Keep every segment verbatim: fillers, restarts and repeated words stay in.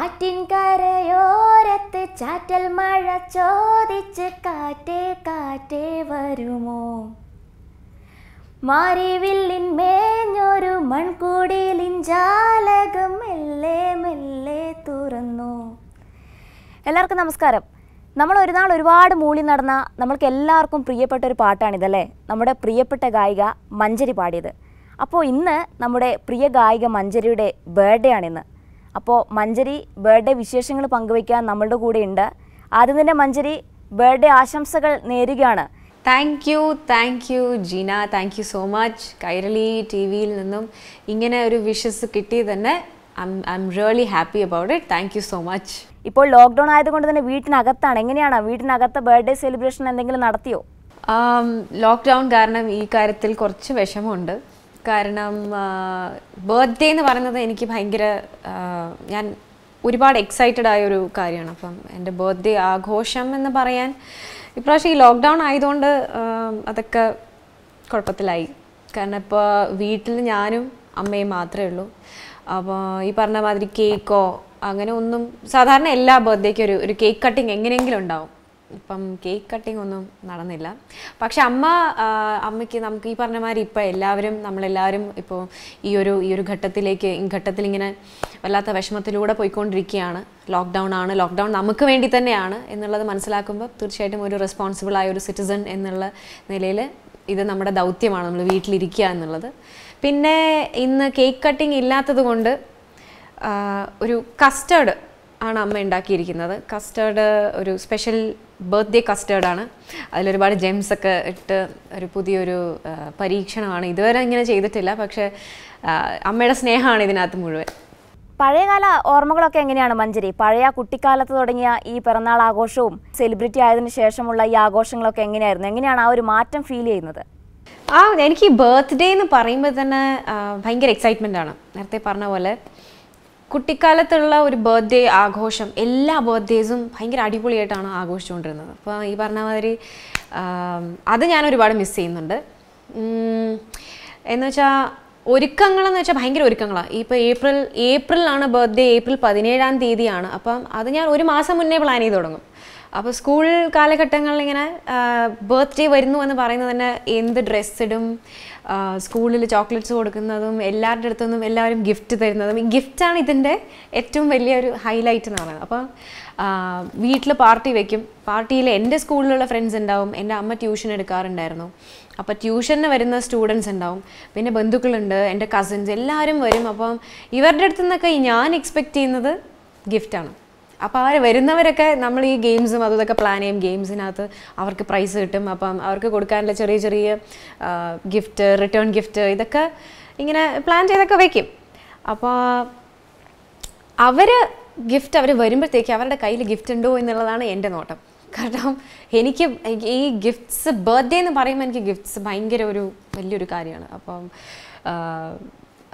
ആറ്റിൻ കരയോരത്ത് ചാറ്റൽ മഴ ചോദിച്ച് കാറ്റേ കാറ്റേ വരുമോ? മാരിവില്ലിൻ മേഞ്ഞൊരു മൺകൂടിലിൻ ജാലകം മെല്ലെ മെല്ലെ തുറന്നു. എല്ലാവർക്കും നമസ്കാരം. നമ്മൾ ഒരു നാൾ ഒരുപാട് മൂളി നടന്ന നമ്മൾക്ക് എല്ലാവർക്കും പ്രിയപ്പെട്ട ഒരു പാട്ടാണിതല്ലേ, നമ്മുടെ പ്രിയപ്പെട്ട ഗായിക മഞ്ജരി പാടിയത്. അപ്പോൾ ഇന്ന് നമ്മുടെ പ്രിയ ഗായിക മഞ്ജരിയുടെ ബർത്ത്ഡേ ആണിന്ന്. അപ്പോൾ മഞ്ജരി ബർത്ത്ഡേ വിശേഷങ്ങൾ പങ്കുവയ്ക്കാൻ നമ്മളുടെ കൂടെ ഉണ്ട്. ആദ്യം തന്നെ മഞ്ജരി, ബർത്ത്ഡേ ആശംസകൾ നേരുകയാണ്. Thank you, thank you Jeena, thank you so much. Kairali T വിയിൽ നിന്നും ഇങ്ങനെ ഒരു വിഷസ് കിട്ടി തന്നെ I'm I'm really happy about it. Thank you so much. ഇപ്പോൾ ലോക്ക്ഡൗൺ ആയതുകൊണ്ട് തന്നെ വീട്ടിനകത്താണ്. എങ്ങനെയാണ് വീട്ടിനകത്ത് ബർത്ത്ഡേ സെലിബ്രേഷൻ എന്തെങ്കിലും നടത്തിയോ? ലോക്ക്ഡൗൺ കാരണം ഈ കാര്യത്തിൽ കുറച്ച് വിഷമമുണ്ട്. കാരണം ബർത്ത്ഡേ എന്ന് പറയുന്നത് എനിക്ക് ഭയങ്കര, ഞാൻ ഒരുപാട് എക്സൈറ്റഡ് ആയൊരു കാര്യമാണ്. അപ്പം എൻ്റെ ബർത്ത്ഡേ ആഘോഷം എന്ന് പറയാൻ ഇപ്രാവശ്യം ഈ ലോക്ക്ഡൗൺ ആയതുകൊണ്ട് അതൊക്കെ കുഴപ്പത്തിലായി. കാരണം ഇപ്പോൾ വീട്ടിൽ ഞാനും അമ്മയും മാത്രമേ ഉള്ളൂ. അപ്പോൾ ഈ പറഞ്ഞ മാതിരി കേക്കോ അങ്ങനെ ഒന്നും, സാധാരണ എല്ലാ ബർത്ത്ഡേക്കും ഒരു ഒരു കേക്ക് കട്ടിങ് എങ്ങനെയെങ്കിലും ഉണ്ടാവും. ഇപ്പം കേക്ക് കട്ടിങ് ഒന്നും നടന്നില്ല. പക്ഷെ അമ്മ അമ്മയ്ക്ക് നമുക്ക് ഈ പറഞ്ഞ മാതിരി ഇപ്പം എല്ലാവരും നമ്മളെല്ലാവരും ഇപ്പോൾ ഈ ഒരു ഈ ഒരു ഘട്ടത്തിലേക്ക് ഘട്ടത്തിലിങ്ങനെ വല്ലാത്ത വിഷമത്തിലൂടെ പോയിക്കൊണ്ടിരിക്കുകയാണ്. ലോക്ക്ഡൗൺ ആണ്, ലോക്ക്ഡൗൺ നമുക്ക് വേണ്ടി തന്നെയാണ് എന്നുള്ളത് മനസ്സിലാക്കുമ്പോൾ തീർച്ചയായിട്ടും ഒരു റെസ്പോൺസിബിളായ ഒരു സിറ്റിസൺ എന്നുള്ള നിലയിൽ ഇത് നമ്മുടെ ദൗത്യമാണ്, നമ്മൾ വീട്ടിലിരിക്കുക എന്നുള്ളത്. പിന്നെ ഇന്ന് കേക്ക് കട്ടിങ് ഇല്ലാത്തത് കൊണ്ട് ഒരു കസ്റ്റേർഡ് ആണ് അമ്മ ഉണ്ടാക്കിയിരിക്കുന്നത്. കസ്റ്റേർഡ് ഒരു സ്പെഷ്യൽ ബർത്ത്ഡേ കസ്റ്റേർഡാണ്. അതിലൊരുപാട് ജെംസൊക്കെ ഇട്ട് ഒരു പുതിയൊരു പരീക്ഷണമാണ്. ഇതുവരെ ഇങ്ങനെ ചെയ്തിട്ടില്ല, പക്ഷേ അമ്മയുടെ സ്നേഹമാണ് ഇതിനകത്ത് മുഴുവൻ. പഴയകാല ഓർമ്മകളൊക്കെ എങ്ങനെയാണ് മഞ്ജരി? പഴയ കുട്ടിക്കാലത്ത് തുടങ്ങിയ ഈ പിറന്നാൾ ആഘോഷവും സെലിബ്രിറ്റി ആയതിനു ശേഷമുള്ള ഈ ആഘോഷങ്ങളൊക്കെ എങ്ങനെയായിരുന്നു? എങ്ങനെയാണ് ആ ഒരു മാറ്റം ഫീൽ ചെയ്യുന്നത്? ആ, എനിക്ക് ബർത്ത്ഡേ എന്ന് പറയുമ്പോൾ തന്നെ ഭയങ്കര എക്സൈറ്റ്മെൻറ്റാണ്. നേരത്തെ പറഞ്ഞ പോലെ കുട്ടിക്കാലത്തുള്ള ഒരു ബർത്ത്ഡേ ആഘോഷം എല്ലാ ബർത്ത്ഡേസും ഭയങ്കര അടിപൊളിയായിട്ടാണ് ആഘോഷിച്ചുകൊണ്ടിരുന്നത്. അപ്പോൾ ഈ പറഞ്ഞ മാതിരി അത് ഞാൻ ഒരുപാട് മിസ് ചെയ്യുന്നുണ്ട്. എന്ന് വെച്ചാൽ ഒരുക്കങ്ങളെന്ന് വെച്ചാൽ ഭയങ്കര ഒരുക്കങ്ങളാണ്. ഇപ്പോൾ ഏപ്രിൽ ഏപ്രിലാണ് ബർത്ത്ഡേ, ഏപ്രിൽ പതിനേഴാം തീയതിയാണ്. അപ്പം അത് ഞാൻ ഒരു മാസം മുന്നേ പ്ലാൻ ചെയ്ത് തുടങ്ങും. അപ്പോൾ സ്കൂൾ കാലഘട്ടങ്ങളിൽ ഇങ്ങനെ ബർത്ത്ഡേ വരുന്നു എന്ന് പറയുന്നത് തന്നെ എന്ത് ഡ്രസ്സിടും, സ്കൂളിൽ ചോക്ലേറ്റ്സ് കൊടുക്കുന്നതും എല്ലാവരുടെ അടുത്തു നിന്നും എല്ലാവരും ഗിഫ്റ്റ് തരുന്നതും, ഈ ഗിഫ്റ്റാണ് ഇതിൻ്റെ ഏറ്റവും വലിയൊരു ഹൈലൈറ്റ് എന്ന് പറയുന്നത്. അപ്പോൾ വീട്ടിൽ പാർട്ടി വയ്ക്കും. പാർട്ടിയിൽ എൻ്റെ സ്കൂളിലുള്ള ഫ്രണ്ട്സ് ഉണ്ടാവും. എൻ്റെ അമ്മ ട്യൂഷൻ എടുക്കാറുണ്ടായിരുന്നു. അപ്പോൾ ട്യൂഷന് വരുന്ന സ്റ്റുഡൻസ് ഉണ്ടാവും, പിന്നെ ബന്ധുക്കളുണ്ട്, എൻ്റെ കസിൻസ് എല്ലാവരും വരും. അപ്പം ഇവരുടെ അടുത്തു നിന്നൊക്കെ ഞാൻ എക്സ്പെക്റ്റ് ചെയ്യുന്നത് ഗിഫ്റ്റാണ്. അപ്പോൾ അവർ വരുന്നവരൊക്കെ നമ്മൾ ഈ ഗെയിംസും അതും ഇതൊക്കെ പ്ലാൻ ചെയ്യും. ഗെയിംസിനകത്ത് അവർക്ക് പ്രൈസ് കിട്ടും. അപ്പം അവർക്ക് കൊടുക്കാനുള്ള ചെറിയ ചെറിയ ഗിഫ്റ്റ്, റിട്ടേൺ ഗിഫ്റ്റ് ഇതൊക്കെ ഇങ്ങനെ പ്ലാൻ ചെയ്തൊക്കെ വയ്ക്കും. അപ്പോൾ അവർ ഗിഫ്റ്റ് അവർ വരുമ്പോഴത്തേക്ക് അവരുടെ കയ്യിൽ ഗിഫ്റ്റ് ഉണ്ടോ എന്നുള്ളതാണ് എൻ്റെ നോട്ടം. കാരണം എനിക്ക് ഈ ഗിഫ്റ്റ്സ്, ബർത്ത്ഡേ എന്ന് പറയുമ്പോൾ എനിക്ക് ഗിഫ്റ്റ്സ് ഭയങ്കര ഒരു വലിയൊരു കാര്യമാണ്. അപ്പം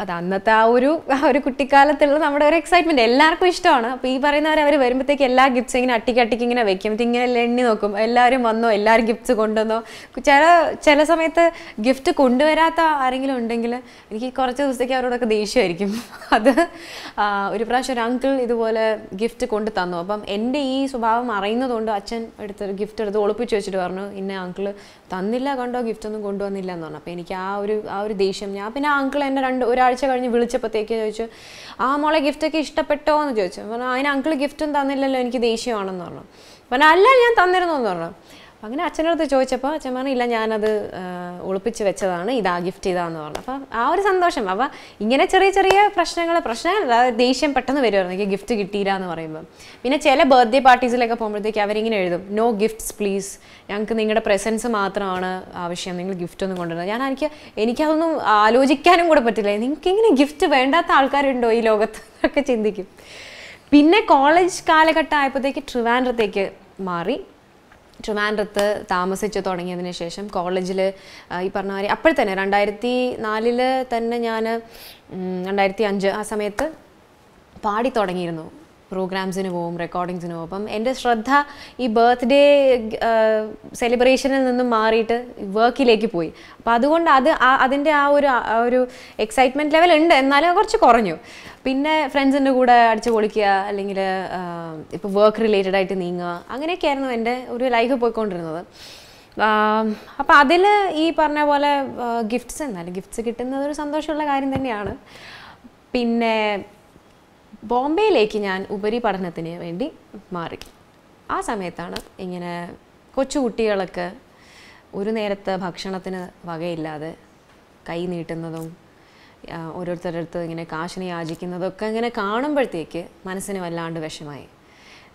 അത് അന്നത്തെ ആ ഒരു ആ ഒരു കുട്ടിക്കാലത്തുള്ള നമ്മുടെ ഒരു എക്സൈറ്റ്മെൻറ്റ് എല്ലാവർക്കും ഇഷ്ടമാണ്. അപ്പോൾ ഈ പറയുന്നവർ അവർ വരുമ്പോഴത്തേക്ക് എല്ലാ ഗിഫ്റ്റ്സും ഇങ്ങനെ അട്ടിക്കട്ടിക്ക് ഇങ്ങനെ വയ്ക്കും. ഇങ്ങനെ എണ്ണി നോക്കും എല്ലാവരും വന്നോ, എല്ലാവരും ഗിഫ്റ്റ്സ് കൊണ്ടുവന്നോ. ചില ചില സമയത്ത് ഗിഫ്റ്റ് കൊണ്ടുവരാത്ത ആരെങ്കിലും ഉണ്ടെങ്കിൽ എനിക്ക് കുറച്ച് ദിവസത്തേക്ക് അവരോടൊക്കെ ദേഷ്യമായിരിക്കും. അത് ഒരു പ്രാവശ്യം ഒരു അങ്കിൾ ഇതുപോലെ ഗിഫ്റ്റ് കൊണ്ടു തന്നു. അപ്പം എൻ്റെ ഈ സ്വഭാവം അറിയുന്നതുകൊണ്ട് അച്ഛൻ എടുത്ത് ഗിഫ്റ്റ് എടുത്ത് ഒളിപ്പിച്ച് വെച്ചിട്ട് പറഞ്ഞു, ഇന്നെ അങ്കിൾ തന്നില്ല കണ്ടോ, ഗിഫ്റ്റ് ഒന്നും കൊണ്ടുവന്നില്ല എന്ന് പറഞ്ഞു. അപ്പോൾ എനിക്ക് ആ ഒരു ആ ഒരു ദേഷ്യം. ഞാൻ പിന്നെ ആ അങ്കിൾ എൻ്റെ രണ്ട് ഒരാഴ്ച കഴിഞ്ഞ് വിളിച്ചപ്പോഴത്തേക്ക് ചോദിച്ചു, ആ മോളെ ഗിഫ്റ്റൊക്കെ ഇഷ്ടപ്പെട്ടോ എന്ന് ചോദിച്ചു. പറഞ്ഞു, അതിന് അങ്കിൾ ഗിഫ്റ്റും തന്നില്ലല്ലോ, എനിക്ക് ദേഷ്യമാണെന്ന് പറഞ്ഞു. പറഞ്ഞു, അല്ല ഞാൻ തന്നിരുന്നു എന്ന് പറഞ്ഞു. അപ്പം അങ്ങനെ അച്ഛനടുത്ത് ചോദിച്ചപ്പോൾ അച്ഛൻ പറഞ്ഞു, ഇല്ല ഞാനത് ഒളിപ്പിച്ച് വെച്ചതാണ്, ഇതാ ഗിഫ്റ്റ് ചെയ്താന്ന് പറഞ്ഞു. അപ്പം ആ ഒരു സന്തോഷം. അപ്പം ഇങ്ങനെ ചെറിയ ചെറിയ പ്രശ്നങ്ങൾ പ്രശ്നമല്ല ദേഷ്യം പെട്ടെന്ന് വരുമായിരുന്നു എനിക്ക് ഗിഫ്റ്റ് കിട്ടിയില്ല എന്ന് പറയുമ്പോൾ. പിന്നെ ചില ബർത്ത്ഡേ പാർട്ടീസിലൊക്കെ പോകുമ്പോഴത്തേക്ക് അവരിങ്ങനെ എഴുതും, നോ ഗിഫ്റ്റ്സ് പ്ലീസ്, ഞങ്ങൾക്ക് നിങ്ങളുടെ പ്രസൻസ് മാത്രമാണ് ആവശ്യം, നിങ്ങൾ ഗിഫ്റ്റ് ഒന്നും കൊണ്ടുവരുന്നത്. ഞാൻ എനിക്ക് എനിക്കതൊന്നും ആലോചിക്കാനും കൂടെ പറ്റില്ല. നിങ്ങൾക്കിങ്ങനെ ഗിഫ്റ്റ് വേണ്ടാത്ത ആൾക്കാരുണ്ടോ ഈ ലോകത്ത് എന്നൊക്കെ ചിന്തിക്കും. പിന്നെ കോളേജ് കാലഘട്ടം ആയപ്പോഴത്തേക്ക് ട്രിവാൻഡ്രത്തേക്ക് മാറി. ട്രിവാൻഡ്രത്ത് താമസിച്ച് തുടങ്ങിയതിന് ശേഷം കോളേജിൽ ഈ പറഞ്ഞ മാതിരി അപ്പോഴത്തന്നെ രണ്ടായിരത്തി നാലിൽ തന്നെ ഞാൻ രണ്ടായിരത്തി അഞ്ച് ആ സമയത്ത് പാടി തുടങ്ങിയിരുന്നു. programs in home, recordings in home. Ende shraddha ee birthday celebration il ninnu maariite work ilekku poi. Appo adukonde adu adinte aa oru aa oru excitement level undu ennal korchu koranju. Pinne friends inde kude adichu polikka allengil ipo work related aayittu neenga. Anganekku aanu ende oru life poi kondirunathu. Appo adile ee parna pole gifts ennal gifts kittunnathu oru santoshamulla karyam thanneyaanu. Pinne Bombay Lake Yan Uberi Padanatine Vendi Mari. Asametana in a cochuti like a urinate Bakshanatina Vaga Lade, Kai Nitanadum, Urutharata in a Kashani Ajik in the Kang and a car number take, Manasina land of Veshamai.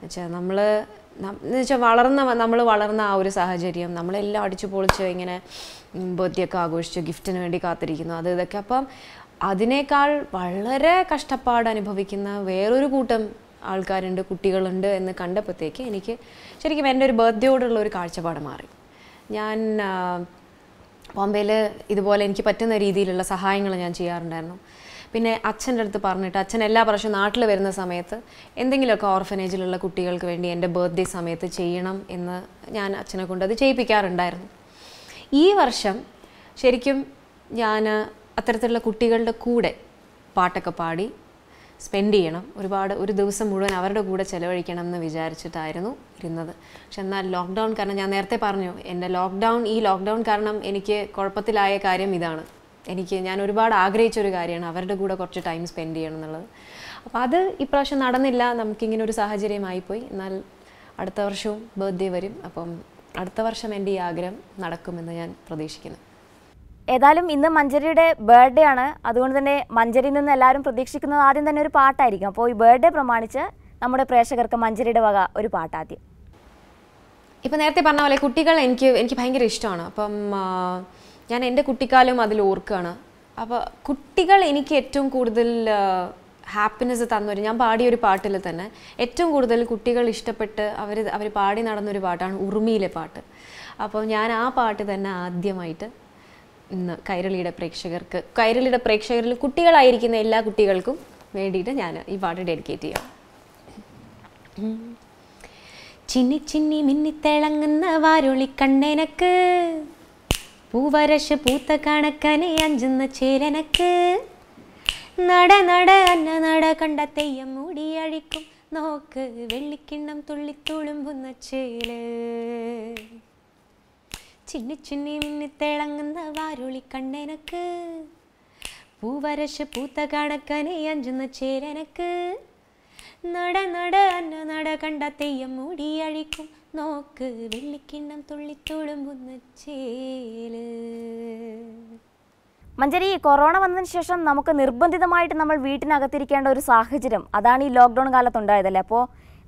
Namla Valarna, Namla Valarna, our Sahajarium, Namla Ladichapolching in a birthday cargosh, gift in a Dikatrina, the Kapam. Adinekal, Palare, Kastapad, and Pavikina, where Urukutum, Alcar and Kutigalunder and the Kanda Pateke, Niki, Cherry vendor birthday or Lorikarcha Badamari. Yan Pombele, Idol and Kipatana Ridi, La Sahangal and Chiarno. Pine attended the parnet, attend elaboration art lever in the Sametha, ending like orphanage, La Kutigal Quendi, and a birthday Sametha Chayanam in the Yan Achanakunda, the Chapicar and Diron. E. Varsham, Sherikim Yana. അത്തരത്തിലുള്ള കുട്ടികളുടെ കൂടെ പാട്ടൊക്കെ പാടി spend ചെയ്യണം ഒരുപാട് ഒരു ദിവസം മുഴുവൻ അവരുടെ കൂടെ ചെലവഴിക്കണം എന്ന് വിചാരിച്ചിട്ടായിരുന്നു ഇരുന്നത് പക്ഷെ എന്നാൽ ലോക്ക് ഡൗൺ കാരണം ഞാൻ നേരത്തെ പറഞ്ഞു എൻ്റെ ലോക്ക് ഡൗൺ ഈ ലോക്ക് ഡൗൺ കാരണം എനിക്ക് കുഴപ്പത്തിലായ കാര്യം ഇതാണ് എനിക്ക് ഞാൻ ഒരുപാട് ആഗ്രഹിച്ച ഒരു കാര്യമാണ് അവരുടെ കൂടെ കുറച്ച് ടൈം സ്പെൻഡ് ചെയ്യണം എന്നുള്ളത് അപ്പോൾ അത് ഇപ്രാവശ്യം നടന്നില്ല നമുക്ക് ഇങ്ങനെ ഒരു സാഹചര്യമായി പോയി എന്നാൽ അടുത്ത വർഷവും ബർത്ത്ഡേ വരും അപ്പോൾ അടുത്ത വർഷം എൻ്റെ ഈ ആഗ്രഹം നടക്കുമെന്ന് ഞാൻ പ്രതീക്ഷിക്കുന്നു ഏതായാലും ഇന്ന് മഞ്ചരിയുടെ ബർത്ത്ഡേ ആണ് അതുകൊണ്ട് തന്നെ മഞ്ചരിയിൽ നിന്ന് എല്ലാവരും പ്രതീക്ഷിക്കുന്നത് ആദ്യം തന്നെ ഒരു പാട്ടായിരിക്കും അപ്പോൾ ഈ ബർത്ത്ഡേ പ്രമാണിച്ച് നമ്മുടെ പ്രേക്ഷകർക്ക് മഞ്ചരിയുടെ വക ഒരു പാട്ട് ആദ്യം ഇപ്പോൾ നേരത്തെ പറഞ്ഞ പോലെ കുട്ടികൾ എനിക്ക് എനിക്ക് ഭയങ്കര ഇഷ്ടമാണ് അപ്പം ഞാൻ എൻ്റെ കുട്ടിക്കാലം അതിൽ ഓർക്കുകയാണ് അപ്പോൾ കുട്ടികൾ എനിക്ക് ഏറ്റവും കൂടുതൽ ഹാപ്പിനെസ് തന്നൊരു ഞാൻ പാടിയ ഒരു പാട്ടിൽ തന്നെ ഏറ്റവും കൂടുതൽ കുട്ടികൾ ഇഷ്ടപ്പെട്ട് അവർ അവർ പാടി നടന്ന ഒരു പാട്ടാണ് ഉറുമിയിലെ പാട്ട് അപ്പോൾ ഞാൻ ആ പാട്ട് തന്നെ ആദ്യമായിട്ട് Kairali Prekshagar, Kairali Prekshagar, Kutil Irikin, Ella Kutilkum, made it a yana, if I dedicate you. Chinni chinni minitelangan, varuli kandanaka, Puvarasha puta kanakane, anjan the cheranaka, Nada nada and another kandataya moody arikum, no velikindam tulitulum buna chele. Chinni chinni minni telanganda varuli kandenakku Puvarasha puta kanakkane anjunna cheranakku Nada nada anna nada kanda theyyam moodi azhikkum Nokku vellikkindam thulli thulumbunna chelu Manjari, Corona vandhanu shesham namukku nirbandhithamayittu nammal veettinagathirikkenda oru sahacharyam adani ee lockdown kaalathundayadalle appo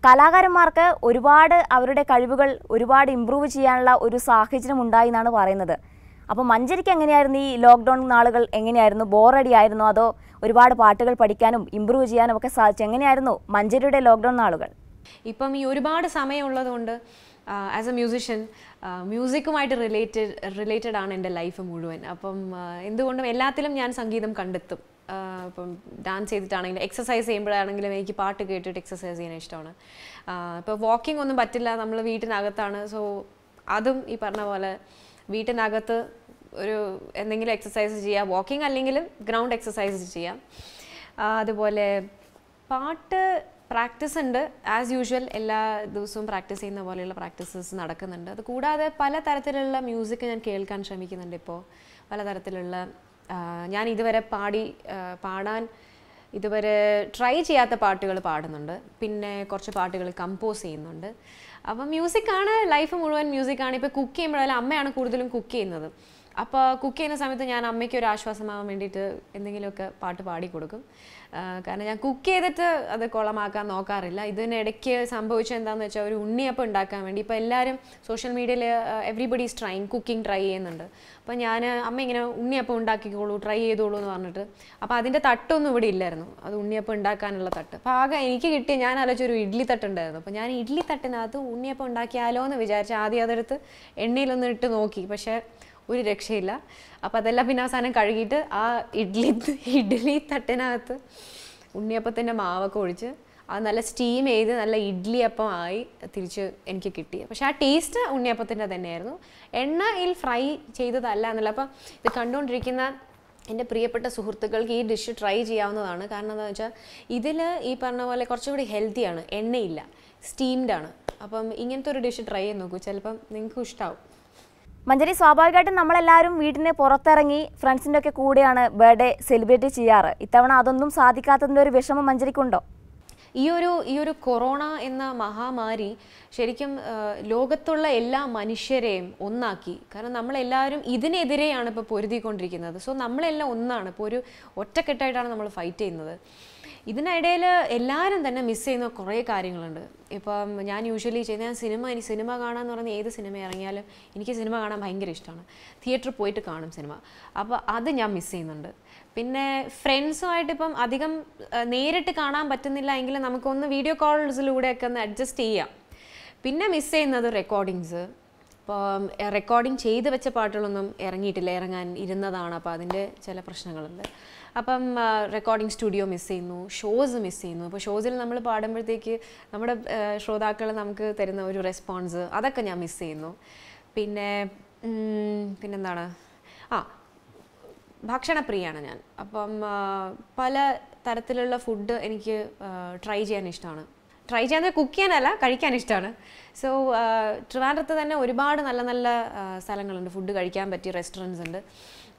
കലാകാരന്മാർക്ക് ഒരുപാട് അവരുടെ കഴിവുകൾ ഒരുപാട് improve ചെയ്യാനുള്ള ഒരു സാഹചര്യം ഉണ്ടായി എന്നാണ് പറയുന്നത്. അപ്പോൾ മഞ്ചരിക്ക് എങ്ങനെയായിരുന്നു ഈ ലോക്ക്ഡൗൺ നാളുകൾ എങ്ങനെയായിരുന്നു ബോറടി ആയിരുന്നു അതോ ഒരുപാട് പാട്ടുകൾ പഠിക്കാനും ഇംപ്രൂവ് ചെയ്യാനും ഒക്കെ സാധിച്ചു എങ്ങനെയായിരുന്നു മഞ്ചരിയുടെ ലോക്ക്ഡൗൺ നാളുകൾ? ഇപ്പം ഈ ഒരുപാട് സമയം ഉള്ളതുകൊണ്ട് ആസ് എ മ്യൂസിഷ്യൻ മ്യൂസിക്കുമായിട്ട് റിലേറ്റഡ് റിലേറ്റഡ് ആണ് എൻ്റെ ലൈഫ് മുഴുവൻ. അപ്പം എന്തുകൊണ്ടും എല്ലാത്തിലും ഞാൻ സംഗീതം കണ്ടെത്തും. Dance exercise part exercise walking on the batilla, we wheat and agatana, so Adam Iparnavala, wheat and agatha, and exercise walking a ground exercise Gia. The part practice under as usual, ella dusum practice in the volley practices Nadakananda. The Kuda, Palatarathilla music and Kale can Shamikin and Depo, Palatarathilla. ഞാൻ ഇതുവരെ പാടി പാടാൻ ഇതുവരെ try ചെയ്യാത്ത പാട്ടുകൾ പാടുന്നുണ്ട് പിന്നെ കുറച്ച് പാട്ടുകൾ കമ്പോസ് ചെയ്യുന്നുണ്ട് അപ്പോൾ മ്യൂസിക് ആണ് ലൈഫ് മുഴുവൻ മ്യൂസിക് ആണ് ഇപ്പോൾ കുക്ക് ചെയ്യുമ്പോഴല്ല അമ്മയാണ് കൂടുതലും കുക്ക് ചെയ്യുന്നത് അപ്പോൾ കുക്ക് ചെയ്യുന്ന സമയത്ത് ഞാൻ അമ്മയ്ക്ക് ഒരു ആശ്വാസമാവാൻ വേണ്ടിയിട്ട് എന്തെങ്കിലുമൊക്കെ പാട്ട് പാടി കൊടുക്കും കാരണം ഞാൻ കുക്ക് ചെയ്തിട്ട് അത് കൊളമാക്കാൻ നോക്കാറില്ല ഇതിനിടയ്ക്ക് സംഭവിച്ചത് എന്താണെന്ന് വെച്ചാൽ ഒരു ഉണ്ണിയപ്പം ഉണ്ടാക്കാൻ വേണ്ടി ഇപ്പോൾ എല്ലാവരും സോഷ്യൽ മീഡിയയിൽ everybody is trying cooking try ചെയ്യുന്നുണ്ട് അപ്പോൾ ഞാൻ അമ്മ ഇങ്ങനെ ഉണ്ണിയപ്പം ഉണ്ടാക്കിക്കോളൂ ട്രൈ ചെയ്തോളൂ എന്ന് പറഞ്ഞിട്ട് അപ്പോൾ അതിൻ്റെ തട്ടൊന്നും ഇവിടെ ഇല്ലായിരുന്നു അത് ഉണ്ണിയപ്പം ഉണ്ടാക്കാനുള്ള തട്ട് അപ്പോൾ ആകെ എനിക്ക് കിട്ടിയ ഞാൻ ആലോചിച്ചൊരു ഇഡ്ഡലി തട്ടുണ്ടായിരുന്നു അപ്പോൾ ഞാൻ ഇഡ്ഡലി തട്ടിനകത്ത് ഉണ്ണിയപ്പം ഉണ്ടാക്കിയാലോ എന്ന് വിചാരിച്ച് ആദ്യം അതെടുത്ത് എണ്ണയിലൊന്നും ഇട്ട് നോക്കി പക്ഷേ ഒരു രക്ഷയില്ല അപ്പോൾ അതെല്ലാം പിന്നെ അവസാനം കഴുകിയിട്ട് ആ ഇഡ്ഡലി ഇഡ്ഡലി തട്ടിനകത്ത് ഉണ്ണിയപ്പത്തിൻ്റെ മാവൊക്കെ ഒഴിച്ച് നല്ല സ്റ്റീം ചെയ്ത് നല്ല ഇഡ്ഡലി അപ്പം ആയി തിരിച്ച് എനിക്ക് കിട്ടി. പക്ഷേ ആ ടേസ്റ്റ് ഉണ്ണിയപ്പത്തിൻ്റെ തന്നെയായിരുന്നു, എണ്ണയിൽ ഫ്രൈ ചെയ്തതല്ല എന്നല്ല. അപ്പം ഇത് കണ്ടുകൊണ്ടിരിക്കുന്ന എൻ്റെ പ്രിയപ്പെട്ട സുഹൃത്തുക്കൾക്ക് ഈ ഡിഷ് ട്രൈ ചെയ്യാവുന്നതാണ്. കാരണം എന്താണെന്ന് വെച്ചാൽ ഇതിൽ ഈ പറഞ്ഞ പോലെ കുറച്ചുകൂടി ഹെൽത്തിയാണ്, എണ്ണയില്ല, സ്റ്റീംഡാണ്. അപ്പം ഇങ്ങനത്തെ ഒരു ഡിഷ് ട്രൈ ചെയ്ത് നോക്കൂ, ചിലപ്പം നിങ്ങൾക്ക് ഇഷ്ടമാവും. മഞ്ജരി, സ്വാഭാവികമായിട്ടും നമ്മളെല്ലാവരും വീട്ടിന് പുറത്തിറങ്ങി ഫ്രണ്ട്സിൻ്റെ ഒക്കെ കൂടെയാണ് ബർത്ത്ഡേ സെലിബ്രേറ്റ് ചെയ്യാറ്. ഇത്തവണ അതൊന്നും സാധിക്കാത്തതിൻ്റെ ഒരു വിഷമം മഞ്ജരിക്കുണ്ടോ? ഈ ഒരു ഈ ഒരു കൊറോണ എന്ന മഹാമാരി ശരിക്കും ലോകത്തുള്ള എല്ലാ മനുഷ്യരെയും ഒന്നാക്കി. കാരണം നമ്മളെല്ലാവരും ഇതിനെതിരെയാണ് ഇപ്പോൾ പൊരുതിക്കൊണ്ടിരിക്കുന്നത്. സോ നമ്മളെല്ലാം ഒന്നാണ്, ഇപ്പോൾ ഒരു ഒറ്റക്കെട്ടായിട്ടാണ് നമ്മൾ ഫൈറ്റ് ചെയ്യുന്നത്. ഇതിനിടയിൽ എല്ലാവരും തന്നെ മിസ് ചെയ്യുന്ന കുറേ കാര്യങ്ങളുണ്ട്. ഇപ്പം ഞാൻ യൂഷ്വലി ചെയ്യുന്ന ഞാൻ സിനിമ ഇനി സിനിമ കാണാമെന്ന് പറഞ്ഞാൽ ഏത് സിനിമ ഇറങ്ങിയാലും എനിക്ക് സിനിമ കാണാൻ ഭയങ്കര ഇഷ്ടമാണ്, തിയേറ്ററിൽ പോയിട്ട് കാണും സിനിമ. അപ്പോൾ അത് ഞാൻ മിസ് ചെയ്യുന്നുണ്ട്. പിന്നെ ഫ്രണ്ട്സുമായിട്ട് ഇപ്പം അധികം നേരിട്ട് കാണാൻ പറ്റുന്നില്ല എങ്കിൽ നമുക്കൊന്ന് വീഡിയോ കോൾസിലൂടെയൊക്കെ ഒന്ന് അഡ്ജസ്റ്റ് ചെയ്യാം. പിന്നെ മിസ് ചെയ്യുന്നത് റെക്കോർഡിങ്സ്. ഇപ്പം റെക്കോർഡിങ് ചെയ്ത് വെച്ച പാട്ടുകളൊന്നും ഇറങ്ങിയിട്ടില്ല, ഇറങ്ങാൻ ഇരുന്നതാണ്. അപ്പോൾ അതിൻ്റെ ചില പ്രശ്നങ്ങളുണ്ട്. അപ്പം റെക്കോർഡിങ് സ്റ്റുഡിയോ മിസ് ചെയ്യുന്നു, ഷോസ് മിസ് ചെയ്യുന്നു. ഇപ്പോൾ ഷോസിൽ നമ്മൾ പാടുമ്പോഴത്തേക്ക് നമ്മുടെ ശ്രോതാക്കൾ നമുക്ക് തരുന്ന ഒരു റെസ്പോൺസ്, അതൊക്കെ ഞാൻ മിസ് ചെയ്യുന്നു. പിന്നെ പിന്നെന്താണ്, ആ ഭക്ഷണപ്രിയാണ് ഞാൻ. അപ്പം പല തരത്തിലുള്ള ഫുഡ് എനിക്ക് ട്രൈ ചെയ്യാൻ ഇഷ്ടമാണ്. ട്രൈ ചെയ്യാൻ കുക്ക് ചെയ്യാനല്ല, കഴിക്കാൻ ഇഷ്ടമാണ്. സോ ട്രിവാൻഡ്രത്ത് തന്നെ ഒരുപാട് നല്ല നല്ല സ്ഥലങ്ങളുണ്ട്, ഫുഡ് കഴിക്കാൻ പറ്റിയ റെസ്റ്റോറൻറ്റ്സ് ഉണ്ട്.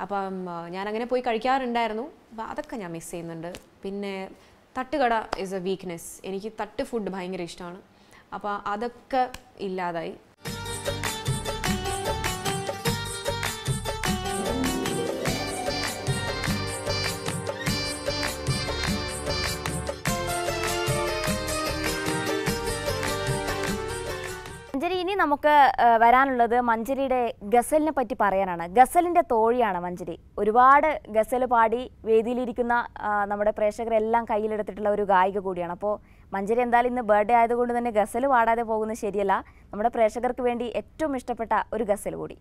അപ്പം ഞാനങ്ങനെ പോയി കഴിക്കാറുണ്ടായിരുന്നു. അപ്പം അതൊക്കെ ഞാൻ മിസ് ചെയ്യുന്നുണ്ട്. പിന്നെ തട്ടുകട ഈസ് എ വീക്ക്നെസ്, എനിക്ക് തട്ട് ഫുഡ് ഭയങ്കര ഇഷ്ടമാണ്. അപ്പോൾ അതൊക്കെ ഇല്ലാതായി. നമുക്ക് വരാനുള്ളത് മഞ്ജരിയുടെ ഗസലിനെ പറ്റി പറയാനാണ്. ഗസലിൻ്റെ തോഴിയാണ് മഞ്ജരി. ഒരുപാട് ഗസൽ പാടി വേദിയിലിരിക്കുന്ന നമ്മുടെ പ്രേക്ഷകരെല്ലാം കയ്യിലെടുത്തിട്ടുള്ള ഒരു ഗായിക കൂടിയാണ്. അപ്പോൾ മഞ്ജരി എന്തായാലും ഇന്ന് ബർത്ത്ഡേ ആയതുകൊണ്ട് തന്നെ ഗസൽ പാടാതെ പോകുന്നത് ശരിയല്ല. നമ്മുടെ പ്രേക്ഷകർക്ക് വേണ്ടി ഏറ്റവും ഇഷ്ടപ്പെട്ട ഒരു ഗസൽ കൂടി.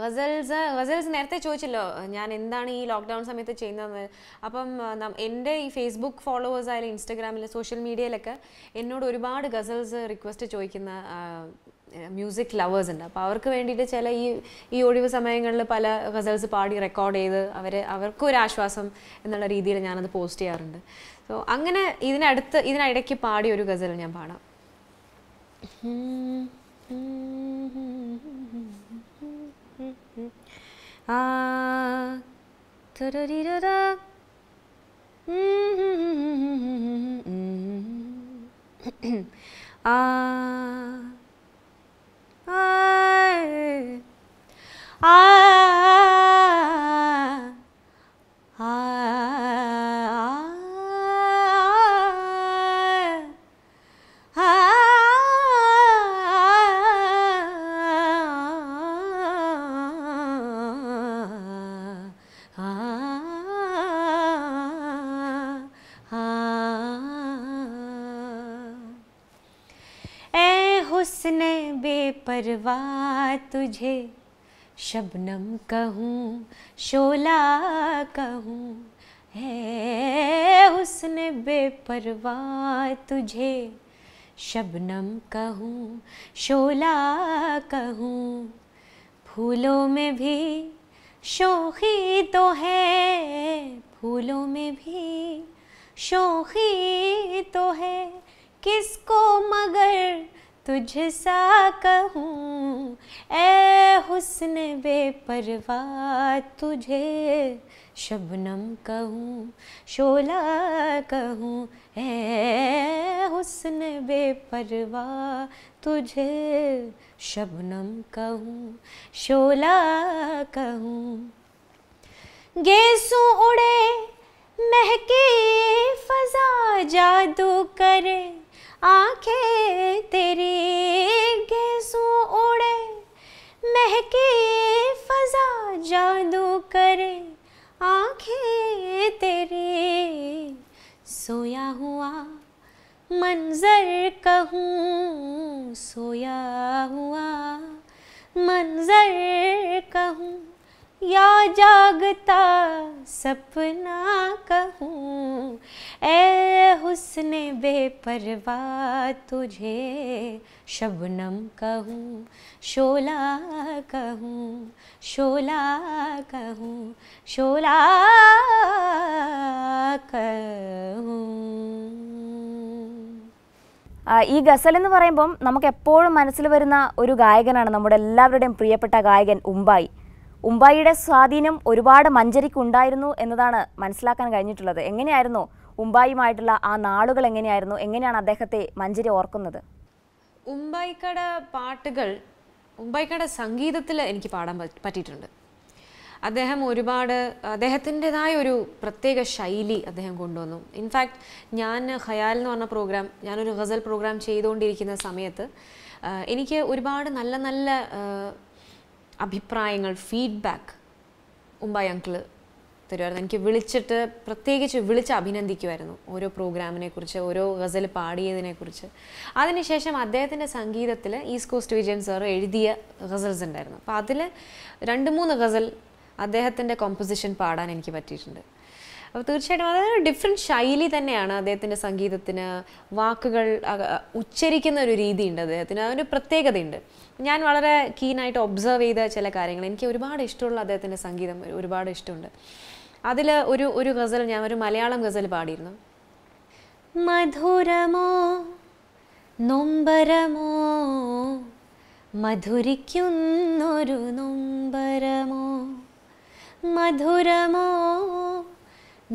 ഗസൽസ് ഗസൽസ് നേരത്തെ ചോദിച്ചല്ലോ ഞാൻ എന്താണ് ഈ ലോക്ക്ഡൗൺ സമയത്ത് ചെയ്യുന്നത്. അപ്പം എൻ്റെ ഈ ഫേസ്ബുക്ക് ഫോളോവേഴ്സ് ആയാലും ഇൻസ്റ്റഗ്രാമിൽ സോഷ്യൽ മീഡിയയിലൊക്കെ എന്നോട് ഒരുപാട് ഗസൽസ് റിക്വസ്റ്റ് ചോദിക്കുന്ന മ്യൂസിക് ലവേഴ്സ് ഉണ്ട്. അപ്പോൾ അവർക്ക് വേണ്ടിയിട്ട് ചില ഈ ഈ ഒഴിവ് സമയങ്ങളിൽ പല ഗസൽസ് പാടി റെക്കോർഡ് ചെയ്ത് അവർ അവർക്കൊരാശ്വാസം എന്നുള്ള രീതിയിൽ ഞാനത് പോസ്റ്റ് ചെയ്യാറുണ്ട്. സോ അങ്ങനെ ഇതിനടുത്ത് ഇതിനിടയ്ക്ക് പാടിയ ഒരു ഗസൽ ഞാൻ പാടാം. ആ I, I, I, I, eh, husne परवाह तुझे शबनम कहूँ शोला कहूँ, है उसने बेपरवाह तुझे शबनम कहूँ शोला कहूँ, फूलों में भी शोखी तो है, फूलों में भी शोखी तो है, किसको मगर तुझसा कहूँ, ऐ हुस्न बेपरवाह तुझे शबनम कहूँ शोला कहूँ, ऐ हुस्न बेपरवाह तुझे शबनम कहूँ शोला कहूँ। गेसू उड़े महके फजा जादू करे आँखें तेरी, गैसों उड़े महके फजा जादू करे आँखें तेरी, सोया हुआ मंजर कहूँ सोया हुआ मंजर कहूँ, या जागता सपना कहूँ, ऐ हुस्ने बेपरवाह तुझे शबनम कहूँ, शोला कहूँ, शोला कहूँ, शोला कहूँ। ഈ ഗസൽ എന്ന് പറയുമ്പോൾ നമുക്ക് എപ്പോഴും മനസ്സിൽ വരുന്ന ഒരു ഗായകനാണ് നമ്മുടെ എല്ലാവരുടെയും പ്രിയപ്പെട്ട ഗായകൻ ഉമ്പായി. ഉമ്പായിയുടെ സ്വാധീനം ഒരുപാട് മഞ്ചരിക്ക് ഉണ്ടായിരുന്നു എന്നതാണ് മനസ്സിലാക്കാൻ കഴിഞ്ഞിട്ടുള്ളത്. എങ്ങനെയായിരുന്നു ഉമ്പായിയുമായിട്ടുള്ള ആ നാളുകൾ, എങ്ങനെയായിരുന്നു, എങ്ങനെയാണ് അദ്ദേഹത്തെ മഞ്ചരി ഓർക്കുന്നത്? ഉമ്പായിക്കട പാട്ടുകൾ, ഉമ്പായിക്കട സംഗീതത്തിൽ എനിക്ക് പാടാൻ പറ്റിയിട്ടുണ്ട്. അദ്ദേഹം ഒരുപാട് അദ്ദേഹത്തിൻ്റെതായ ഒരു പ്രത്യേക ശൈലി അദ്ദേഹം കൊണ്ടുവന്നു. ഇൻഫാക്റ്റ് ഞാൻ ഖയാൽ എന്ന് പറഞ്ഞ പ്രോഗ്രാം, ഞാനൊരു ഗസൽ പ്രോഗ്രാം ചെയ്തുകൊണ്ടിരിക്കുന്ന സമയത്ത് എനിക്ക് ഒരുപാട് നല്ല നല്ല അഭിപ്രായങ്ങൾ, ഫീഡ്ബാക്ക് ഉമ്പായി അങ്കിള് തരുമായിരുന്നു. എനിക്ക് വിളിച്ചിട്ട് പ്രത്യേകിച്ച് വിളിച്ച് അഭിനന്ദിക്കുമായിരുന്നു ഓരോ പ്രോഗ്രാമിനെക്കുറിച്ച്, ഓരോ ഗസൽ പാടിയതിനെക്കുറിച്ച്. അതിനുശേഷം അദ്ദേഹത്തിൻ്റെ സംഗീതത്തിൽ ഈസ്റ്റ് കോസ്റ്റ് വിജയൻ സാർ എഴുതിയ ഗസൽസ് ഉണ്ടായിരുന്നു. അപ്പോൾ അതിൽ രണ്ട് മൂന്ന് ഗസൽ അദ്ദേഹത്തിൻ്റെ കോമ്പോസിഷൻ പാടാൻ എനിക്ക് പറ്റിയിട്ടുണ്ട്. അപ്പോൾ തീർച്ചയായിട്ടും അതൊരു ഡിഫറെൻറ്റ് ശൈലി തന്നെയാണ് അദ്ദേഹത്തിൻ്റെ സംഗീതത്തിന്. വാക്കുകൾ ഉച്ചരിക്കുന്ന ഒരു രീതിയുണ്ട് അദ്ദേഹത്തിന്, അതൊരു പ്രത്യേകതയുണ്ട്. ഞാൻ വളരെ കീനായിട്ട് ഒബ്സർവ് ചെയ്ത ചില കാര്യങ്ങൾ, എനിക്ക് ഒരുപാട് ഇഷ്ടമുള്ള അദ്ദേഹത്തിൻ്റെ സംഗീതം ഒരുപാട് ഇഷ്ടമുണ്ട്. അതിൽ ഒരു ഒരു ഗസൽ, ഞാൻ ഒരു മലയാളം ഗസൽ പാടിയിരുന്നു. മധുരമോ നൊമ്പരമോ മധുരിക്കുന്നൊരു നൊമ്പരമോ, മധുരമോ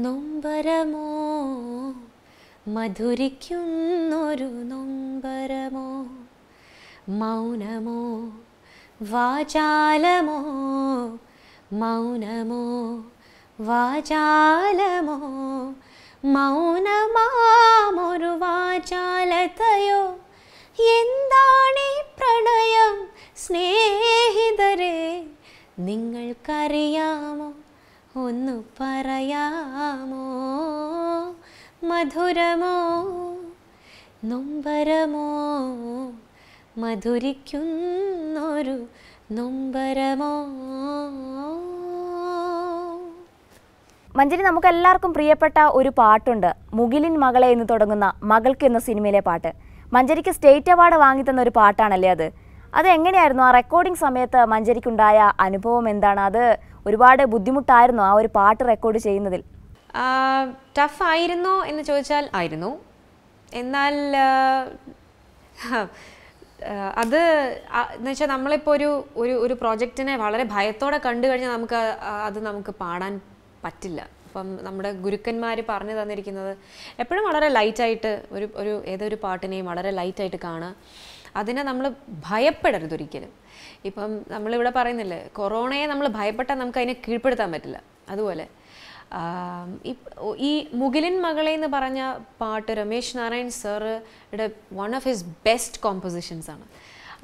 നൊമ്പരമോ മധുരിക്കുന്നൊരു നൊമ്പരമോ, മൗനമോ വാചാലമോ, മൗനമോ വാചാലമോ, മൗനമാമൊരു വാചാലതയോ, എന്താണീ പ്രണയം സ്നേഹിതരെ നിങ്ങൾക്കറിയാമോ ഒന്നു പറയാമോ, മധുരമോ നൊമ്പരമോ മധുരിക്കുന്നൊരു നൊമ്പരമോ. മഞ്ജരി, നമുക്കെല്ലാവർക്കും പ്രിയപ്പെട്ട ഒരു പാട്ടുണ്ട്, മുകിലിൻ മകളെ എന്ന് തുടങ്ങുന്ന മകൾക്ക് എന്ന സിനിമയിലെ പാട്ട്. മഞ്ജരിക്ക് സ്റ്റേറ്റ് അവാർഡ് വാങ്ങി തന്ന ഒരു പാട്ടാണല്ലേ അത്? അത് എങ്ങനെയായിരുന്നു ആ റെക്കോർഡിംഗ് സമയത്ത് മഞ്ജരിക്കുണ്ടായ അനുഭവം? എന്താണ് അത്? ഒരുപാട് ബുദ്ധിമുട്ടായിരുന്നു ആ ഒരു പാട്ട് റെക്കോർഡ് ചെയ്യുന്നതിൽ? ടഫ് ആയിരുന്നോ എന്ന് ചോദിച്ചാൽ ആയിരുന്നു. എന്നാൽ അത് എന്ന് വെച്ചാൽ നമ്മളിപ്പോൾ ഒരു ഒരു ഒരു പ്രോജക്റ്റിനെ വളരെ ഭയത്തോടെ കണ്ടു കഴിഞ്ഞാൽ നമുക്ക് അത് നമുക്ക് പാടാൻ പറ്റില്ല. അപ്പം നമ്മുടെ ഗുരുക്കന്മാർ പറഞ്ഞു തന്നിരിക്കുന്നത് എപ്പോഴും വളരെ ലൈറ്റായിട്ട് ഒരു ഒരു ഏതൊരു പാട്ടിനെയും വളരെ ലൈറ്റായിട്ട് കാണുക, അതിനെ നമ്മൾ ഭയപ്പെടരുതൊരിക്കലും. ഇപ്പം നമ്മളിവിടെ പറയുന്നില്ലേ, കൊറോണയെ നമ്മൾ ഭയപ്പെട്ടാൽ നമുക്ക് അതിനെ കീഴ്പ്പെടുത്താൻ പറ്റില്ല. അതുപോലെ ഈ മുകിലിൻ മകളെ എന്ന് പറഞ്ഞ പാട്ട് രമേശ് നാരായൺ സാറുടെ വൺ ഓഫ് ഹിസ് ബെസ്റ്റ് കോമ്പോസിഷൻസാണ്.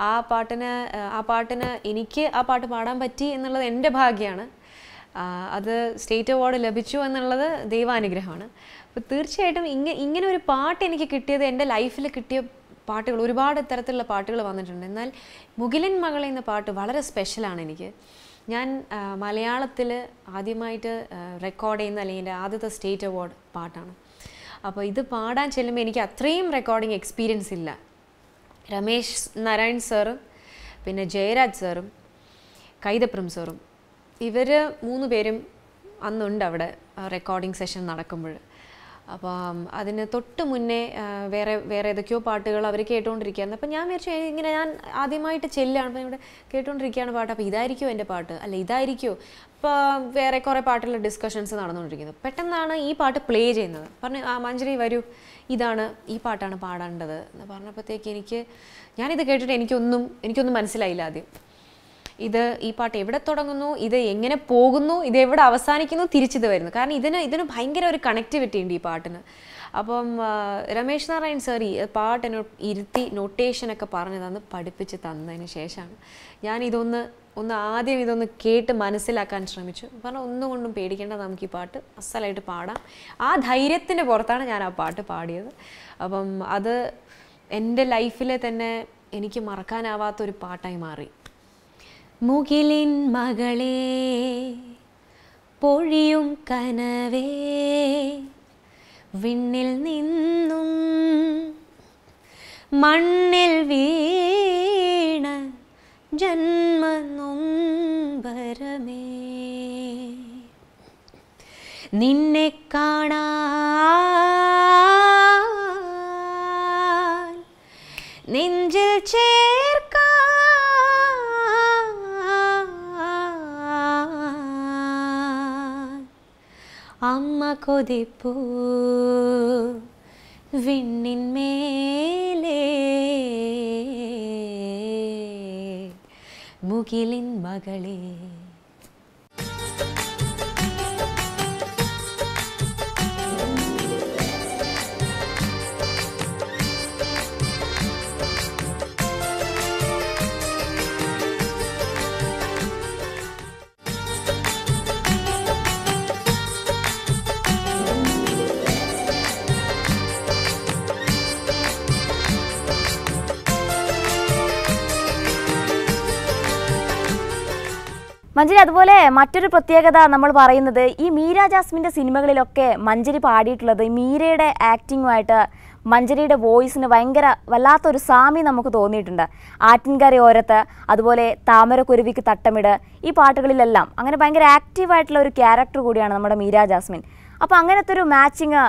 ആ പാട്ടിന് ആ പാട്ടിന് എനിക്ക് ആ പാട്ട് പാടാൻ പറ്റി എന്നുള്ളത് എൻ്റെ ഭാഗ്യമാണ്. അത് സ്റ്റേറ്റ് അവാർഡ് ലഭിച്ചു എന്നുള്ളത് ദൈവാനുഗ്രഹമാണ്. അപ്പോൾ തീർച്ചയായിട്ടും ഇങ്ങനെ ഇങ്ങനെ ഒരു പാട്ട് എനിക്ക് കിട്ടിയത്, എൻ്റെ ലൈഫിൽ കിട്ടിയ പാട്ടുകൾ ഒരുപാട് തരത്തിലുള്ള പാട്ടുകൾ വന്നിട്ടുണ്ട്. എന്നാൽ മുകിലിൻ മകളെ എന്ന പാട്ട് വളരെ സ്പെഷ്യലാണ് എനിക്ക്. ഞാൻ മലയാളത്തിൽ ആദ്യമായിട്ട് റെക്കോർഡ് ചെയ്യുന്ന അല്ലെങ്കിൽ എൻ്റെ ആദ്യത്തെ സ്റ്റേറ്റ് അവാർഡ് പാട്ടാണ്. അപ്പോൾ ഇത് പാടാൻ ചെല്ലുമ്പോൾ എനിക്ക് അത്രയും റെക്കോർഡിങ് എക്സ്പീരിയൻസ് ഇല്ല. രമേശ് നാരായൺ സാറും പിന്നെ ജയരാജ് സാറും കൈതപ്രം സാറും ഇവർ മൂന്ന് പേരും അന്നുണ്ട് അവിടെ റെക്കോർഡിങ് സെഷൻ നടക്കുമ്പോൾ. അപ്പം അതിന് തൊട്ട് മുന്നേ വേറെ വേറെ ഏതൊക്കെയോ പാട്ടുകൾ അവർ കേട്ടുകൊണ്ടിരിക്കുകയാണ്. അപ്പം ഞാൻ വിചാരിച്ചു ഇങ്ങനെ ഞാൻ ആദ്യമായിട്ട് ചെല്ലാണ്, അപ്പം ഇവിടെ കേട്ടുകൊണ്ടിരിക്കുകയാണ് പാട്ട്, അപ്പോൾ ഇതായിരിക്കുമോ എൻ്റെ പാട്ട്, അല്ല ഇതായിരിക്കുമോ. അപ്പോൾ വേറെ കുറേ പാട്ടുള്ള ഡിസ്കഷൻസ് നടന്നുകൊണ്ടിരിക്കുന്നത്. പെട്ടെന്നാണ് ഈ പാട്ട് പ്ലേ ചെയ്യുന്നത്. പറഞ്ഞു, ആ മഞ്ജരി വരൂ, ഇതാണ് ഈ പാട്ടാണ് പാടേണ്ടത് എന്ന് പറഞ്ഞപ്പോഴത്തേക്ക് എനിക്ക് ഞാനിത് കേട്ടിട്ട് എനിക്കൊന്നും എനിക്കൊന്നും മനസ്സിലായില്ല ആദ്യം. ഇത് ഈ പാട്ട് എവിടെ തുടങ്ങുന്നു, ഇത് എങ്ങനെ പോകുന്നു, ഇത് എവിടെ അവസാനിക്കുന്നു, തിരിച്ചിത് വരുന്നു. കാരണം ഇതിന് ഇതിന് ഭയങ്കര ഒരു കണക്റ്റിവിറ്റി ഉണ്ട് ഈ പാട്ടിന്. അപ്പം രമേശ് നാരായൺ സാർ ഈ പാട്ടിന് ഇരുത്തി നൊട്ടേഷനൊക്കെ പറഞ്ഞു തന്ന് പഠിപ്പിച്ച് തന്നതിന് ശേഷമാണ് ഞാൻ ഇതൊന്ന് ഒന്ന് ആദ്യം ഇതൊന്ന് കേട്ട് മനസ്സിലാക്കാൻ ശ്രമിച്ചു. കാരണം ഒന്നുകൊണ്ടും പേടിക്കേണ്ട, നമുക്ക് ഈ പാട്ട് അസലായിട്ട് പാടാം. ആ ധൈര്യത്തിൻ്റെ പുറത്താണ് ഞാൻ ആ പാട്ട് പാടിയത്. അപ്പം അത് എൻ്റെ ലൈഫിലെ തന്നെ എനിക്ക് മറക്കാനാവാത്തൊരു പാട്ടായി മാറി. മുകിലിൻ മകളേ പൊഴിയും കനവേ വിണ്ണിൽ നിന്നും മണ്ണിൽ വീണ ജന്മനൊമ്പരമേ നിന്നെ കാണാൻ നെഞ്ചിൽ ചേർക്കാൻ അമ്മ കൊതിപ്പൂ വിണ്ണിന്മേലേ മുകിലിൻ മകളേ. മഞ്ജരി, അതുപോലെ മറ്റൊരു പ്രത്യേകത നമ്മൾ പറയുന്നത് ഈ മീര ജാസ്മിൻ്റെ സിനിമകളിലൊക്കെ മഞ്ജരി പാടിയിട്ടുള്ളത് മീരയുടെ ആക്ടിങ്ങുമായിട്ട് മഞ്ജരിയുടെ വോയിസിന് ഭയങ്കര വല്ലാത്തൊരു സാമ്യം നമുക്ക് തോന്നിയിട്ടുണ്ട്. ആറ്റിൻകര ഓരത്ത്, അതുപോലെ താമരക്കുരുവിക്ക് തട്ടമിട്, ഈ പാട്ടുകളിലെല്ലാം അങ്ങനെ ഭയങ്കര ആക്റ്റീവായിട്ടുള്ള ഒരു ക്യാരക്ടർ കൂടിയാണ് നമ്മുടെ മീര ജാസ്മിൻ. അപ്പോൾ അങ്ങനത്തെ ഒരു മാച്ചിങ്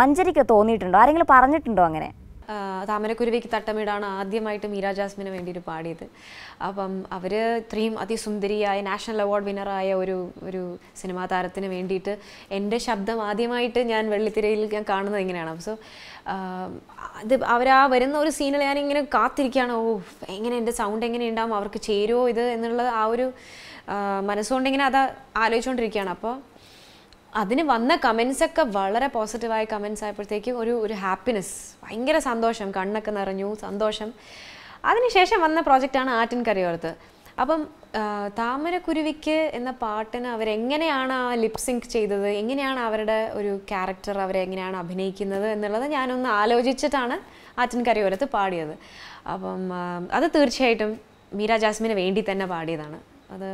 മഞ്ജരിക്ക് തോന്നിയിട്ടുണ്ടോ? ആരെങ്കിലും പറഞ്ഞിട്ടുണ്ടോ അങ്ങനെ? താമരക്കുരുവിക്ക് തട്ടമിടാണ് ആദ്യമായിട്ട് മീര ജാസ്മിന് വേണ്ടിയിട്ട് പാടിയത്. അപ്പം അവർ ഇത്രയും അതിസുന്ദരിയായ നാഷണൽ അവാർഡ് വിന്നറായ ഒരു ഒരു സിനിമാ താരത്തിന് വേണ്ടിയിട്ട് എൻ്റെ ശബ്ദം ആദ്യമായിട്ട് ഞാൻ വെള്ളിത്തിരയിൽ ഞാൻ കാണുന്നത് ഇങ്ങനെയാണ്. സോ അത് അവരാ വരുന്ന ഒരു സീനിൽ ഞാനിങ്ങനെ കാത്തിരിക്കുകയാണ്. ഓ, എങ്ങനെ എൻ്റെ സൗണ്ട് എങ്ങനെ ഉണ്ടാവും, അവർക്ക് ചേരുമോ ഇത് എന്നുള്ള ആ ഒരു മനസ്സുകൊണ്ടിങ്ങനെ അത് ആലോചിച്ചുകൊണ്ടിരിക്കുകയാണ്. അപ്പോൾ അതിന് വന്ന കമൻസൊക്കെ വളരെ പോസിറ്റീവായ കമൻസ് ആയപ്പോഴത്തേക്കും ഒരു ഒരു ഹാപ്പിനെസ്, ഭയങ്കര സന്തോഷം, കണ്ണൊക്കെ നിറഞ്ഞു സന്തോഷം. അതിനുശേഷം വന്ന പ്രോജക്റ്റാണ് ആറ്റിൻകരയോർത്ത്. അപ്പം താമരക്കുരുവിക്ക് എന്ന പാട്ടിന് അവരെങ്ങനെയാണ് ആ ലിപ്സിങ്ക് ചെയ്തത്, എങ്ങനെയാണ് അവരുടെ ഒരു ക്യാരക്ടർ, അവരെങ്ങനെയാണ് അഭിനയിക്കുന്നത് എന്നുള്ളത് ഞാനൊന്ന് ആലോചിച്ചിട്ടാണ് ആറ്റിൻകരയോരത്ത് പാടിയത്. അപ്പം അത് തീർച്ചയായിട്ടും മീര ജാസ്മിന് വേണ്ടി തന്നെ പാടിയതാണ്. അത്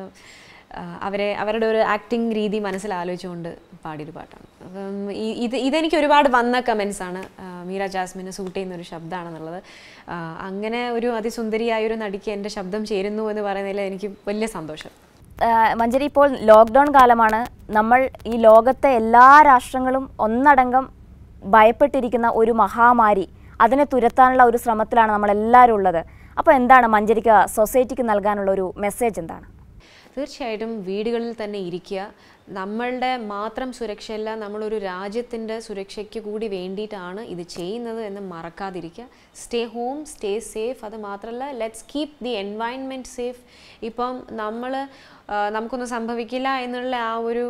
അവരെ അവരുടെ ഒരു ആക്ടിങ് രീതി മനസ്സിലാലോചിച്ചുകൊണ്ട് പാടിയൊരു പാട്ടാണ്. അപ്പം ഇത് ഇതെനിക്ക് ഒരുപാട് വന്ന കമൻസാണ്, മീര ജാസ്മിന് സൂട്ട് ചെയ്യുന്നൊരു ശബ്ദമാണെന്നുള്ളത്. അങ്ങനെ ഒരു അതിസുന്ദരിയായൊരു നടിക്ക് എൻ്റെ ശബ്ദം ചേരുന്നു എന്ന് പറയുന്നതിൽ എനിക്ക് വലിയ സന്തോഷം. മഞ്ജരി, ഇപ്പോൾ ലോക്ക്ഡൗൺ കാലമാണ്. നമ്മൾ ഈ ലോകത്തെ എല്ലാ രാഷ്ട്രങ്ങളും ഒന്നടങ്കം ഭയപ്പെട്ടിരിക്കുന്ന ഒരു മഹാമാരി, അതിനെ തുരത്താനുള്ള ഒരു ശ്രമത്തിലാണ് നമ്മളെല്ലാവരും ഉള്ളത്. അപ്പോൾ എന്താണ് മഞ്ജരിക്ക് സൊസൈറ്റിക്ക് നൽകാനുള്ള ഒരു മെസ്സേജ് എന്താണ്? തീർച്ചയായിട്ടും വീടുകളിൽ തന്നെ ഇരിക്കുക. നമ്മളുടെ മാത്രം സുരക്ഷയല്ല, നമ്മളൊരു രാജ്യത്തിൻ്റെ സുരക്ഷയ്ക്ക് കൂടി വേണ്ടിയിട്ടാണ് ഇത് ചെയ്യുന്നത് എന്ന് മറക്കാതിരിക്കുക. Stay home, stay safe. അത് മാത്രമല്ല, let's keep the environment safe. ഇപ്പം നമ്മൾ നമുക്കൊന്നും സംഭവിക്കില്ല എന്നുള്ള ആ ഒരു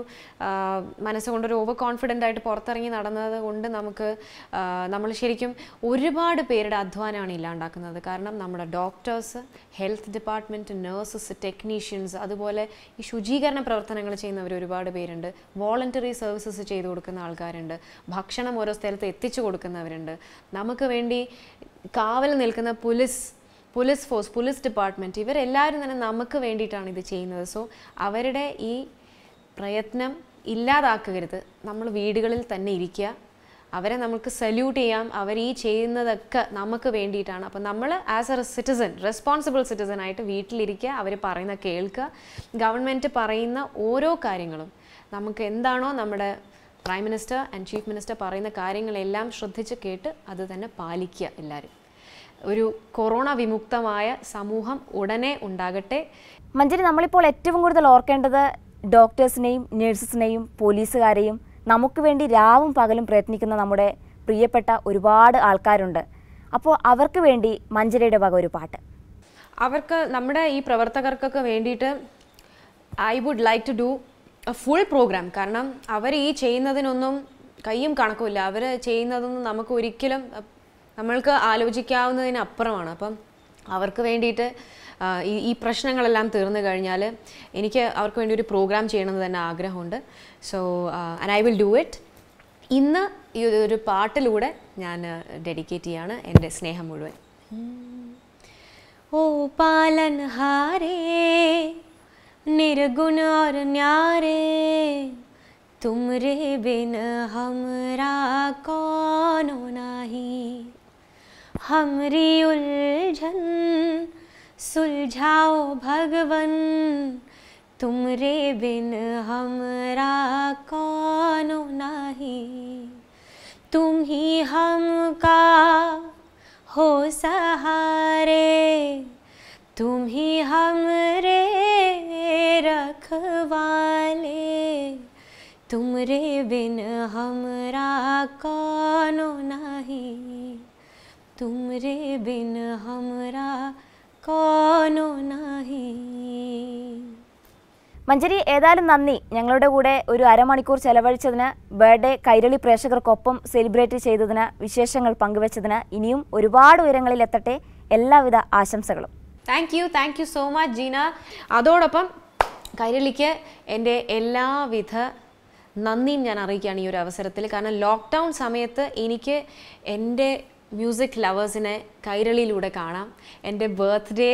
മനസ്സുകൊണ്ടൊരു ഓവർ കോൺഫിഡൻ്റ് ആയിട്ട് പുറത്തിറങ്ങി നടന്നത് കൊണ്ട് നമുക്ക് നമ്മൾ ശരിക്കും ഒരുപാട് പേരുടെ അധ്വാനമാണ് ഇല്ലാണ്ടാക്കുന്നത്. കാരണം നമ്മുടെ doctors, health department, nurses, technicians, അതുപോലെ ഈ ശുചീകരണ പ്രവർത്തനങ്ങൾ ചെയ്യുന്നവർ ഒരുപാട് പേരുണ്ട്, വോളണ്ടറി സർവീസസ് ചെയ്തു കൊടുക്കുന്ന ആൾക്കാരുണ്ട്, ഭക്ഷണം ഓരോ സ്ഥലത്ത് എത്തിച്ചു കൊടുക്കുന്നവരുണ്ട്, നമുക്ക് വേണ്ടി കാവൽ നിൽക്കുന്ന police police force, police department, ഇവരെല്ലാവരും തന്നെ നമുക്ക് വേണ്ടിയിട്ടാണ് ഇത് ചെയ്യുന്നത്. സോ അവരുടെ ഈ പ്രയത്നം ഇല്ലാതാക്കരുത്. നമ്മൾ വീടുകളിൽ തന്നെ ഇരിക്കുക, അവരെ നമുക്ക് സല്യൂട്ട് ചെയ്യാം. അവർ ഈ ചെയ്യുന്നതൊക്കെ നമുക്ക് വേണ്ടിയിട്ടാണ്. അപ്പോൾ നമ്മൾ as a citizen, responsible citizen ആയിട്ട് വീട്ടിലിരിക്കുക, അവർ പറയുന്ന കേൾക്കുക. ഗവൺമെൻറ് പറയുന്ന ഓരോ കാര്യങ്ങളും നമുക്ക് എന്താണോ നമ്മുടെ prime minister and chief minister പറയുന്ന കാര്യങ്ങളെല്ലാം ശ്രദ്ധിച്ച് കേട്ട് അത് തന്നെ പാലിക്കുക എല്ലാവരും. ഒരു കൊറോണ വിമുക്തമായ സമൂഹം ഉടനെ ഉണ്ടാകട്ടെ. മഞ്ജരി, നമ്മളിപ്പോൾ ഏറ്റവും കൂടുതൽ ഓർക്കേണ്ടത് ഡോക്ടേഴ്സിനെയും നേഴ്സസിനെയും പോലീസുകാരെയും നമുക്ക് വേണ്ടി രാവും പകലും പ്രയത്നിക്കുന്ന നമ്മുടെ പ്രിയപ്പെട്ട ഒരുപാട് ആൾക്കാരുണ്ട്. അപ്പോൾ അവർക്ക് വേണ്ടി മഞ്ജരിയുടെ വക ഒരു പാട്ട്. അവർക്ക്, നമ്മുടെ ഈ പ്രവർത്തകർക്കൊക്കെ വേണ്ടിയിട്ട് I would like to do a full programme. കാരണം അവർ ഈ ചെയ്യുന്നതിനൊന്നും കയ്യും കണക്കുമില്ല. അവർ ചെയ്യുന്നതൊന്നും നമുക്ക് ഒരിക്കലും നമ്മൾക്ക് ആലോചിക്കാവുന്നതിനപ്പുറമാണ്. അപ്പം അവർക്ക് വേണ്ടിയിട്ട് ഈ ഈ പ്രശ്നങ്ങളെല്ലാം തീർന്നു കഴിഞ്ഞാൽ എനിക്ക് അവർക്ക് വേണ്ടി ഒരു പ്രോഗ്രാം ചെയ്യണമെന്ന് തന്നെ ആഗ്രഹമുണ്ട്. So and I will do it. ഇന്ന് ഈ ഒരു പാട്ടിലൂടെ ഞാൻ ഡെഡിക്കേറ്റ് ചെയ്യാണ് എൻ്റെ സ്നേഹം മുഴുവൻ. ഓ ओ पालन हारे, निर्गुण और न्यारे, तुमरे बिन हमरा कोनो नाही। हमरी उलझन सुलझाओ भगवन, तुमरे बिन हमरा कोनो नाही। तुम ही हमका हो सहारे, तुम ही हमरे रखवाले, तुमरे बिन हमरा कोनो नाही। तुमरे बिन हमरा कोनो नाही। മഞ്ജരി, ഏതായാലും നന്ദി. ഞങ്ങളുടെ കൂടെ ഒരു അരമണിക്കൂർ ചെലവഴിച്ചതിന്, ബർത്ത്ഡേ കൈരളി പ്രേക്ഷകർക്കൊപ്പം സെലിബ്രേറ്റ് ചെയ്തതിന്, വിശേഷങ്ങൾ പങ്കുവച്ചതിന്. ഇനിയും ഒരുപാട് ഉയരങ്ങളിൽ എത്തട്ടെ. എല്ലാവിധ ആശംസകളും. Thank you thank you so much Jeena. അതോടൊപ്പം കൈരളിക്ക് എൻ്റെ എല്ലാവിധ നന്ദിയും ഞാൻ അറിയിക്കുകയാണ് ഈ ഒരു അവസരത്തിൽ. കാരണം ലോക്ക്ഡൗൺ സമയത്ത് എനിക്ക് എൻ്റെ മ്യൂസിക് ലവേഴ്സിനെ കൈരളിയിലൂടെ കാണാം. എൻ്റെ ബർത്ത്ഡേ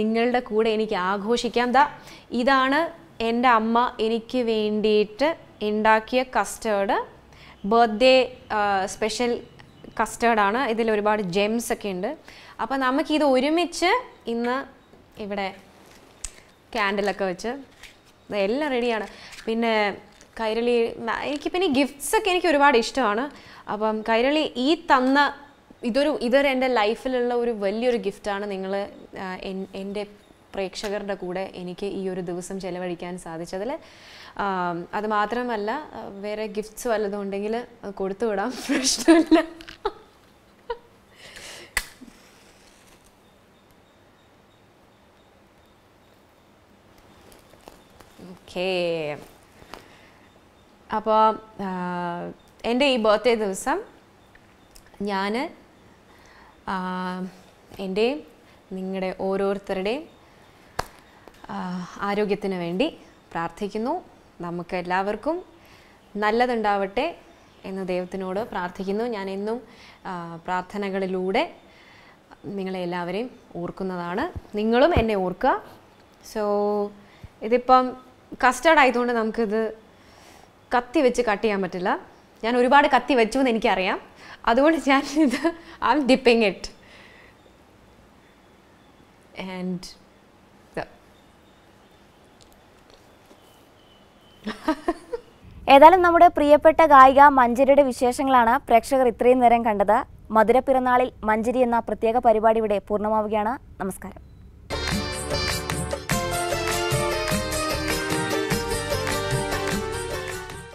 നിങ്ങളുടെ കൂടെ എനിക്ക് ആഘോഷിക്കാം. ദാ ഇതാണ് എൻ്റെ അമ്മ എനിക്ക് വേണ്ടിയിട്ട് ഉണ്ടാക്കിയ കസ്റ്റേർഡ്, ബർത്ത്ഡേ സ്പെഷ്യൽ കസ്റ്റേർഡാണ്. ഇതിൽ ഒരുപാട് ജെംസ് ഒക്കെ ഉണ്ട്. അപ്പോൾ നമുക്കിത് ഒരുമിച്ച് ഇന്ന് ഇവിടെ ക്യാൻഡിലൊക്കെ വെച്ച് എല്ലാം റെഡിയാണ്. പിന്നെ കൈരളി എനിക്ക് പിന്നെ ഗിഫ്റ്റ്സൊക്കെ എനിക്ക് ഒരുപാട് ഇഷ്ടമാണ്. അപ്പം കൈരളി ഈ തന്ന ഇതൊരു ഇതൊരു എൻ്റെ ലൈഫിലുള്ള ഒരു വലിയൊരു ഗിഫ്റ്റാണ്. നിങ്ങൾ എൻ്റെ പ്രേക്ഷകരുടെ കൂടെ എനിക്ക് ഈ ഒരു ദിവസം ചിലവഴിക്കാൻ സാധിച്ചതിൽ. അതുമാത്രമല്ല, വേറെ ഗിഫ്റ്റ്സ് വല്ലതും ഉണ്ടെങ്കിൽ അത് കൊടുത്തു വിടാം, പ്രശ്നമില്ല. ഓക്കേ, അപ്പോൾ എൻ്റെ ഈ ബർത്ത്ഡേ ദിവസം ഞാൻ എൻ്റെയും നിങ്ങളുടെ ഓരോരുത്തരുടെയും ആരോഗ്യത്തിന് വേണ്ടി പ്രാർത്ഥിക്കുന്നു. നമുക്ക് എല്ലാവർക്കും നല്ലതുണ്ടാവട്ടെ എന്ന് ദൈവത്തിനോട് പ്രാർത്ഥിക്കുന്നു. ഞാൻ എന്നും പ്രാർത്ഥനകളിലൂടെ നിങ്ങളെ എല്ലാവരെയും ഓർക്കുന്നതാണ്. നിങ്ങളും എന്നെ ഓർക്കുക. സോ ഇതിപ്പം കസ്റ്റേർഡ് ആയതുകൊണ്ട് നമുക്കിത് കത്തി വെച്ച് കട്ട് ചെയ്യാൻ പറ്റില്ല. ഞാൻ ഒരുപാട് കത്തി വെച്ചു എന്ന് എനിക്കറിയാം. അതുകൊണ്ട് ഞാനിത് I am dipping it and ഏതായാലും നമ്മുടെ പ്രിയപ്പെട്ട ഗായിക മഞ്ജരിയുടെ വിശേഷങ്ങളാണ് പ്രേക്ഷകർ ഇത്രയും നേരം കണ്ടത്. മധുര പിറന്നാളിൽ മഞ്ജരി എന്ന പ്രത്യേക പരിപാടി ഇവിടെ പൂർണ്ണമാവുകയാണ്. നമസ്കാരം.